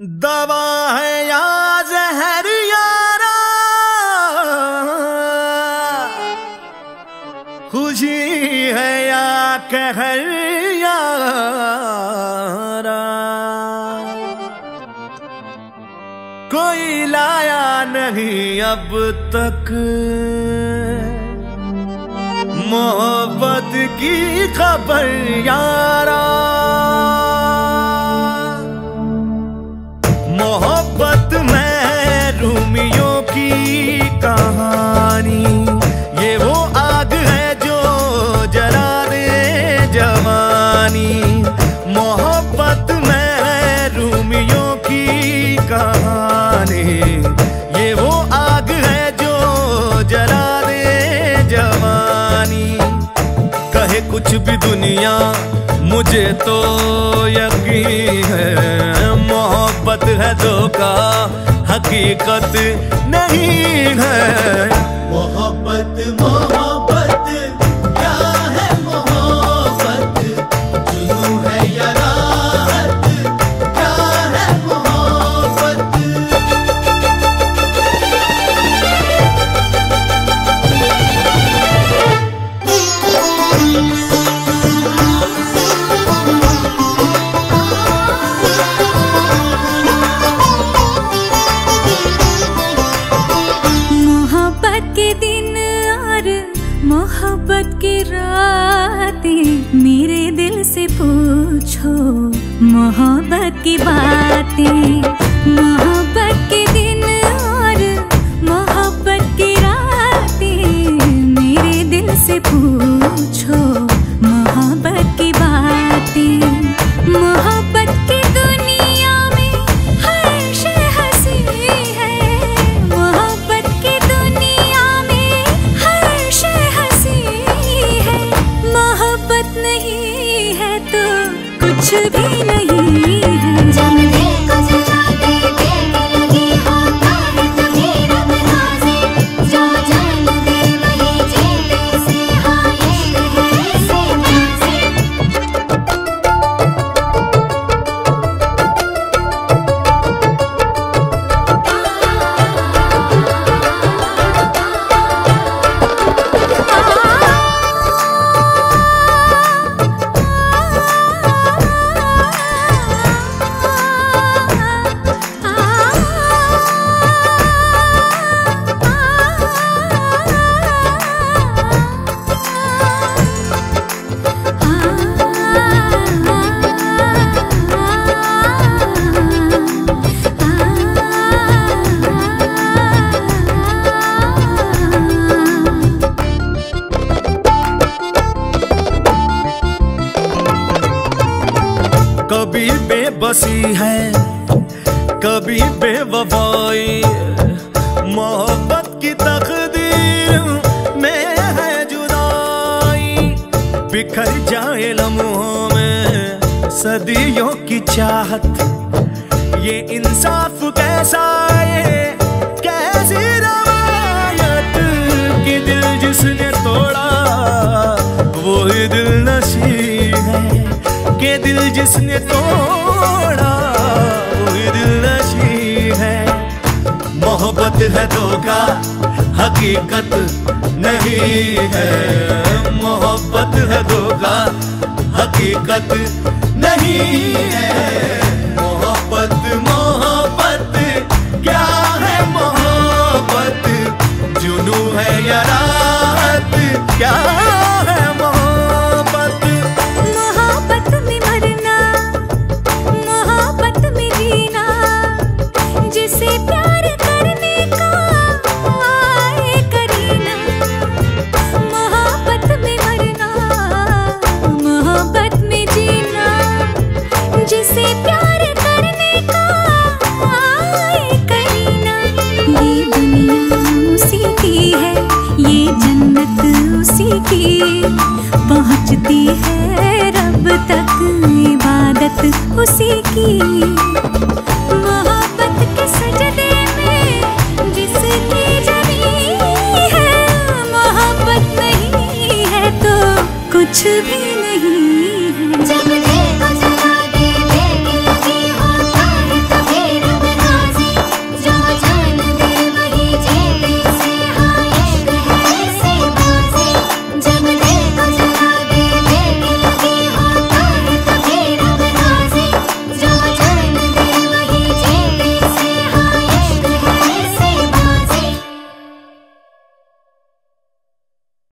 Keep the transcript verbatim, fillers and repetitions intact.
दवा है या जहर यारा, खुशी है या कहर यारा, कोई लाया नहीं अब तक मोहब्बत की खबर यारा। मोहब्बत में रूमियों की कहानी, ये वो आग है जो जला दे जवानी। मोहब्बत में रूमियों की कहानी, ये वो आग है जो जला दे जवानी। कहे कुछ भी दुनिया मुझे तो यकीन है, मोहब्बत है धोखा हकीकत नहीं है। मोहब्बत मोहब्बत क्या है, मोहब्बत जुनू है या राहत क्या है मोहब्बत। मोहब्बत की रातें मेरे दिल से पूछो मोहब्बत की बातें। मोहब्बत के दिन और मोहब्बत की रातें मेरे दिल से पूछो मोहब्बत की बातें। मोहब्बत की दुनिया में हर शय हंसी है, मोहब्बत की दुनिया में हर शय हंसी है। मोहब्बत नहीं है तो कुछ भी नहीं है। कभी बेबसी है कभी बेवफाई, मोहब्बत की तकदीर में है जुदाई। बिखर जाए लम्हों में सदियों की चाहत, ये इंसाफ कैसा है कैसी रवायत। कि दिल जिसने तोड़ा वो ही दिल नशी है, के दिल जिसने तोड़ा वही दिल नशी है। मोहब्बत है धोखा हकीकत नहीं है, मोहब्बत है धोखा हकीकत नहीं है। मोहब्बत मोहब्बत क्या है, मोहब्बत जुनू है या राहत क्या है। ये जन्नत उसी की